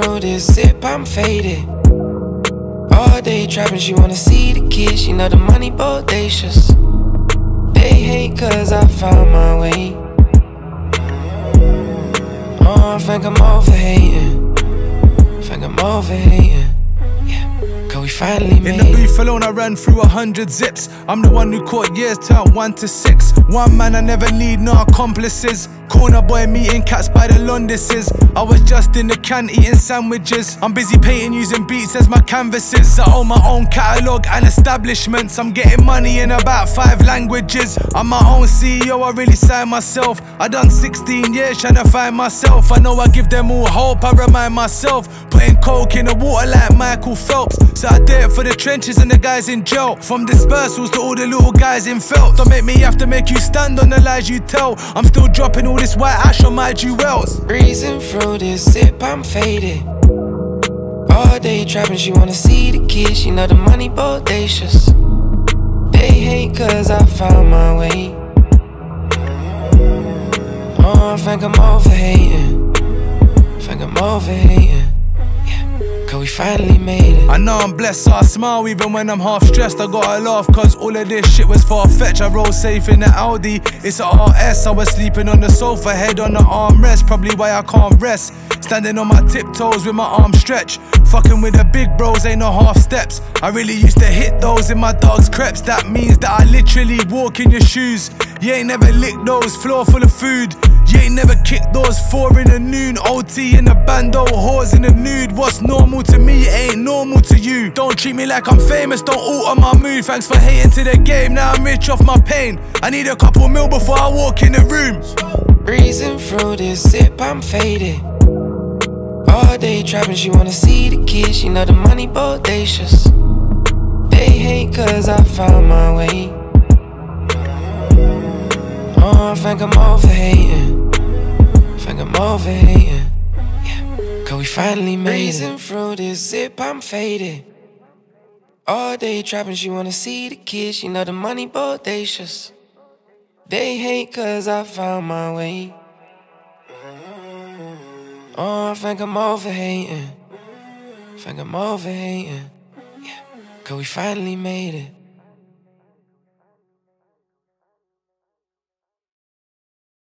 through this zip, I'm faded. All day trapping, she wanna see the kids. She know the money bodacious. They hate cause I found my way. Oh, I think I'm over hating. I think I'm over hating. We finally made. In the booth alone I ran through 100 zips. I'm the one who caught years turned 1 to 6. One man I never need, no accomplices. Corner boy meeting cats by the Londises. I was just in the can eating sandwiches. I'm busy painting using beats as my canvases. I own my own catalogue and establishments. I'm getting money in about 5 languages. I'm my own CEO, I really signed myself. I done 16 years trying to find myself. I know I give them all hope, I remind myself. Putting coke in the water like Michael Phelps. So I did it for the trenches and the guys in jail. From dispersals to all the little guys in felt. Don't make me have to make you stand on the lies you tell. I'm still dropping all this white ash on my jewels. Breezing through this zip, I'm faded. All day trapping, she wanna see the kids. She know the money bodacious. They hate cause I found my way. Oh, I think I'm over hating. I think I'm over hating. We finally made it. I know I'm blessed, so I smile even when I'm half stressed. I gotta laugh cause all of this shit was far-fetched. I roll safe in the Audi, it's a RS. I was sleeping on the sofa, head on the armrest. Probably why I can't rest. Standing on my tiptoes with my arms stretched. Fucking with the big bros, ain't no half steps. I really used to hit those in my dog's crepes. That means that I literally walk in your shoes. You ain't never licked those, floor full of food. You ain't never kicked doors, 4 in the noon. OT in the bando, whores in the nude. What's normal to me ain't normal to you. Don't treat me like I'm famous, don't alter my mood. Thanks for hating to the game, now I'm rich off my pain. I need a couple mil before I walk in the room. Breezing through this zip, I'm faded. All day trapping, she wanna see the kids. She know the money bodacious. They hate cause I found my way. Oh, I think I'm over hating. I think I'm over hating. Yeah, cause we finally made it. Breezing through this zip, I'm faded. All day trapping, she wanna see the kids. She know the money bodacious. They hate cause I found my way. Oh, I think I'm over hating. I think I'm over hating. Yeah, cause we finally made it.